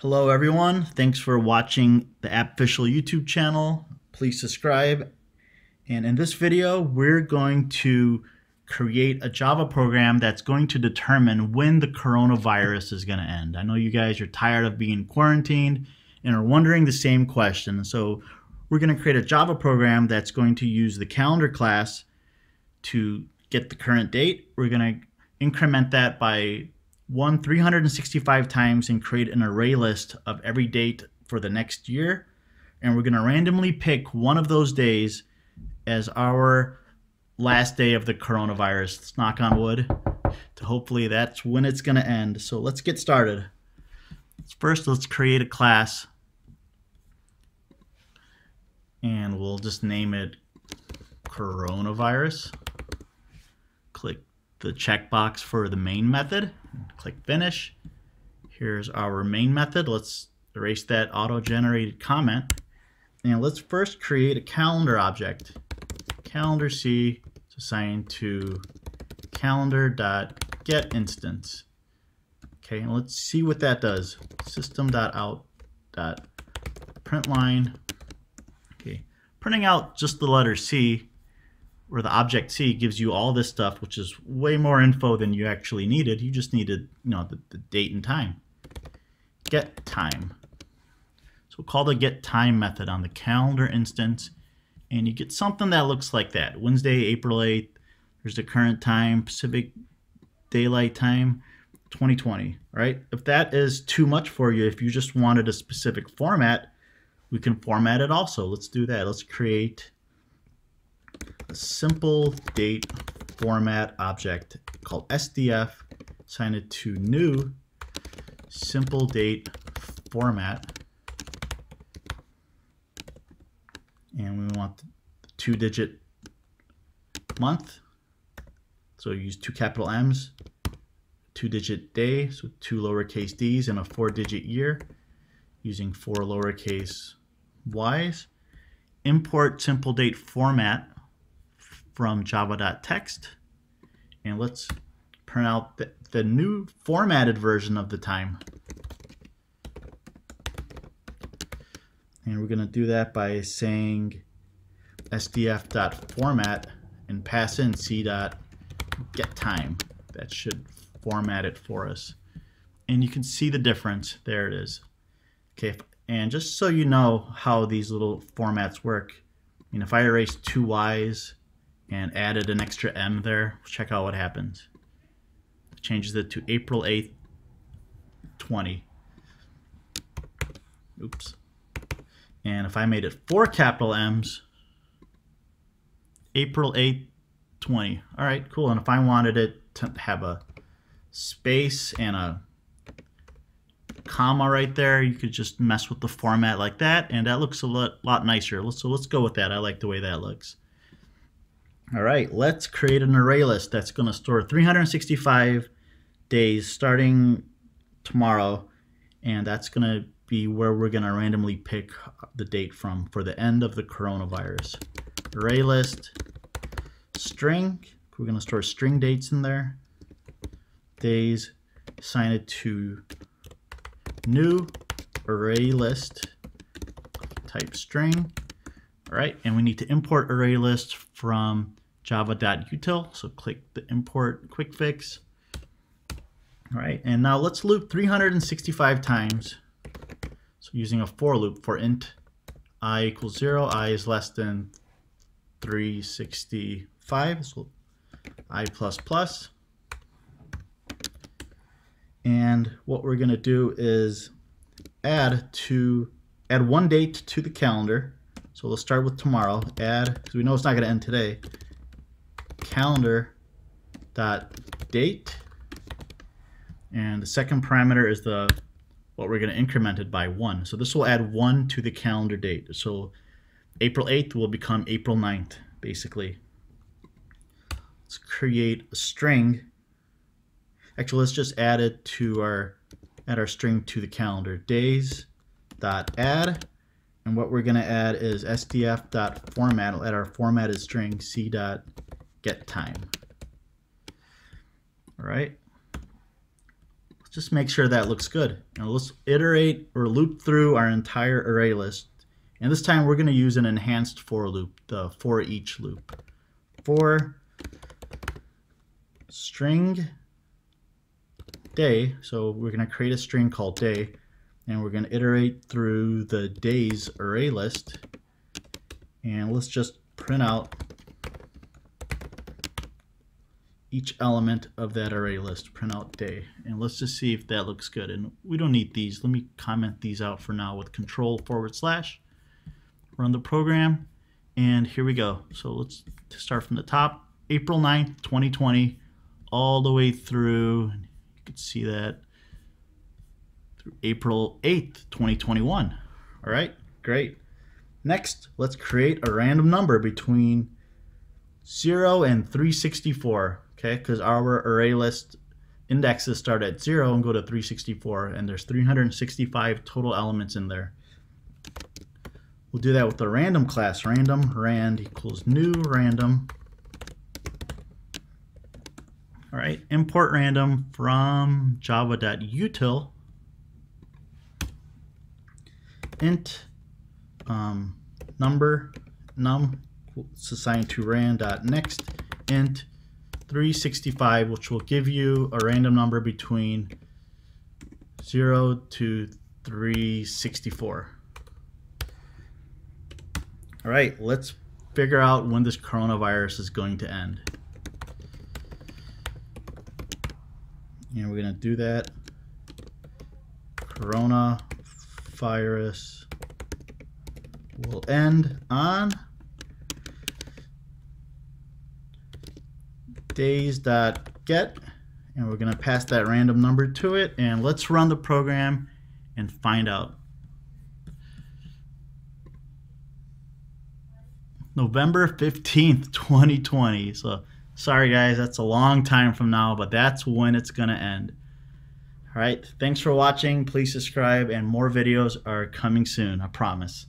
Hello everyone, thanks for watching the Appficial YouTube channel. Please subscribe. And in this video, we're going to create a Java program that's going to determine when the coronavirus is going to end. I know you guys are tired of being quarantined and are wondering the same question. So we're going to create a Java program that's going to use the calendar class to get the current date. We're going to increment that by 365 times and create an array list of every date for the next year. And we're going to randomly pick one of those days as our last day of the coronavirus. Let's knock on wood. Hopefully that's when it's going to end. So let's get started. First, let's create a class. And we'll just name it Coronavirus. Click the checkbox for the main method. Click finish. Here's our main method. Let's erase that auto-generated comment. And let's first create a calendar object. Calendar C is assigned to calendar.getInstance. Okay, and let's see what that does. System.out.println. Okay, printing out just the letter C, or the object C, gives you all this stuff, which is way more info than you actually needed. You just needed, you know, the date and time. Get time. So we'll call the get time method on the calendar instance, and you get something that looks like that. Wednesday, April 8th, there's the current time, Pacific Daylight Time, 2020, right? If that is too much for you, if you just wanted a specific format, we can format it also. Let's do that. Let's create a simple date format object called SDF, assign it to new simple date format, and we want the 2-digit month, so use 2 capital M's, 2-digit day, so 2 lowercase d's, and a 4-digit year using 4 lowercase y's. Import simple date format from java.text, and let's print out the new formatted version of the time. And we're going to do that by saying sdf.format and pass in c.getTime. That should format it for us. And you can see the difference. There it is. Okay, and just so you know how these little formats work, if I erase 2 y's, and added an extra M there, check out what happens. It changes it to April 8th, 20. Oops. And if I made it 4 capital M's, April 8th, 20. All right, cool. And if I wanted it to have a space and a comma right there, you could just mess with the format like that, and that looks a lot nicer. So let's go with that. I like the way that looks. All right, let's create an array list that's going to store 365 days starting tomorrow, and that's going to be where we're going to randomly pick the date from for the end of the coronavirus. Array list string, we're going to store string dates in there. Days, assign it to new array list type string. All right, and we need to import ArrayList from java.util, so click the import quick fix. All right, and now let's loop 365 times. So using a for loop for int I equals 0, I is less than 365, so I plus plus. And what we're gonna do is add one date to the calendar. So let's start with tomorrow. Add, because we know it's not going to end today, calendar.date. And the second parameter is what we're going to increment it by 1. So this will add 1 to the calendar date. So April 8th will become April 9th, basically. Let's create a string. Actually, let's just add it to add our string to the calendar. Days.add. And what we're going to add is sdf.format. We'll add our formatted string c.getTime. All right. just make sure that looks good. Now let's iterate or loop through our entire array list. And this time we're going to use an enhanced for loop, the for each loop. For string day, so we're going to create a string called day, and we're going to iterate through the days array list. And let's just print out each element of that array list, print out day. And let's just see if that looks good. And we don't need these. Let me comment these out for now with Control/. Run the program. And here we go. So let's start from the top. April 9th, 2020, all the way through, you can see that, through April 8th, 2021. All right, great. Next, let's create a random number between 0 and 364. Okay, because our array list indexes start at 0 and go to 364, and there's 365 total elements in there. We'll do that with the random class. Random, rand equals new random. All right, import random from java.util. Int number num assigned to rand.next int 365, which will give you a random number between 0 to 364. All right, let's figure out when this coronavirus is going to end. And we're going to do that coronavirus will end on days.get, and we're going to pass that random number to it, and let's run the program and find out. November 15th, 2020. So sorry guys, that's a long time from now, but that's when it's going to end. All right, thanks for watching. Please subscribe, and more videos are coming soon, I promise.